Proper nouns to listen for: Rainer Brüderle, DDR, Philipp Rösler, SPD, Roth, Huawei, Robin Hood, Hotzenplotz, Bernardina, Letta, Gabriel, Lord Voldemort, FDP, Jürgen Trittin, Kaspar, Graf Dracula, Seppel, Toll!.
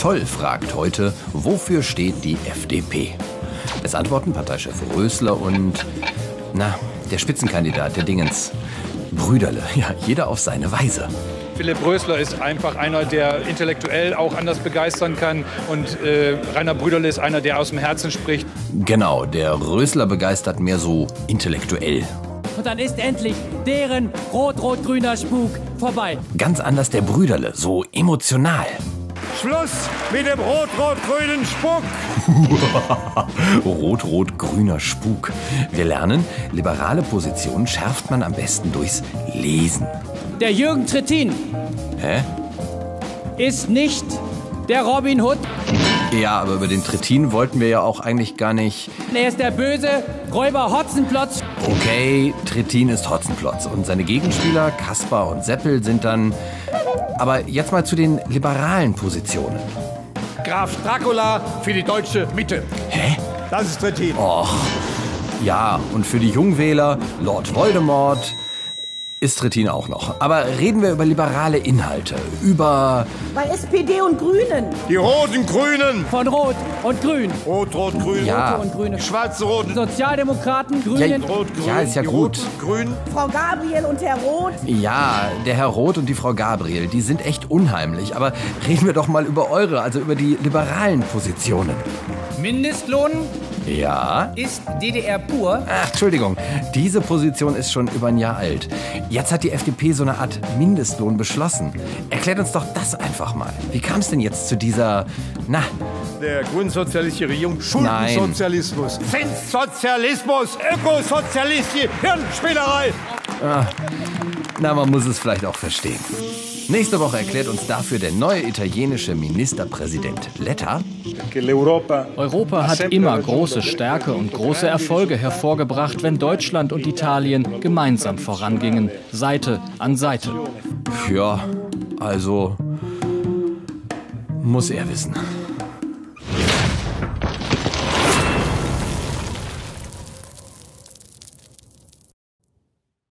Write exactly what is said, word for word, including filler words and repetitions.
Toll fragt heute, wofür steht die F D P? Es antworten Parteichef Rösler und, na, der Spitzenkandidat, der Dingens, Brüderle. Ja, jeder auf seine Weise. Philipp Rösler ist einfach einer, der intellektuell auch anders begeistern kann. Und äh, Rainer Brüderle ist einer, der aus dem Herzen spricht. Genau, der Rösler begeistert mehr so intellektuell. Und dann ist endlich deren rot-rot-grüner Spuk vorbei. Ganz anders der Brüderle, so emotional. Schluss mit dem rot-rot-grünen Spuk. Rot-rot-grüner Spuk. Wir lernen, liberale Positionen schärft man am besten durchs Lesen. Der Jürgen Trittin. Hä? Ist nicht der Robin Hood. Ja, aber über den Trittin wollten wir ja auch eigentlich gar nicht. Er ist der böse Räuber Hotzenplotz. Okay, Trittin ist Hotzenplotz. Und seine Gegenspieler, Kaspar und Seppel, sind dann... Aber jetzt mal zu den liberalen Positionen. Graf Dracula für die deutsche Mitte. Hä? Das ist Trittin. Och. Ja, und für die Jungwähler, Lord Voldemort... ist Trittin auch noch. Aber reden wir über liberale Inhalte, über... Bei S P D und Grünen. Die roten Grünen. Von Rot und Grün. Rot, Rot, Grün. Ja. Rote und Grüne. Schwarze, Roten. Sozialdemokraten, Grünen. Ja, Rot, Grün. Ja, ist ja die gut. Roten, Grün. Frau Gabriel und Herr Roth. Ja, der Herr Roth und die Frau Gabriel, die sind echt unheimlich. Aber reden wir doch mal über eure, also über die liberalen Positionen. Mindestlohn? Ja. Ist D D R pur? Ach, Entschuldigung, diese Position ist schon über ein Jahr alt. Jetzt hat die F D P so eine Art Mindestlohn beschlossen. Erklärt uns doch das einfach mal. Wie kam es denn jetzt zu dieser, na... Der Grünsozialisierung, Schuldensozialismus, Zinssozialismus, Ökosozialismus, Hirnspielerei. Ah, na, man muss es vielleicht auch verstehen. Nächste Woche erklärt uns dafür der neue italienische Ministerpräsident Letta. Europa hat immer große Stärke und große Erfolge hervorgebracht, wenn Deutschland und Italien gemeinsam vorangingen, Seite an Seite. Ja, also muss er wissen.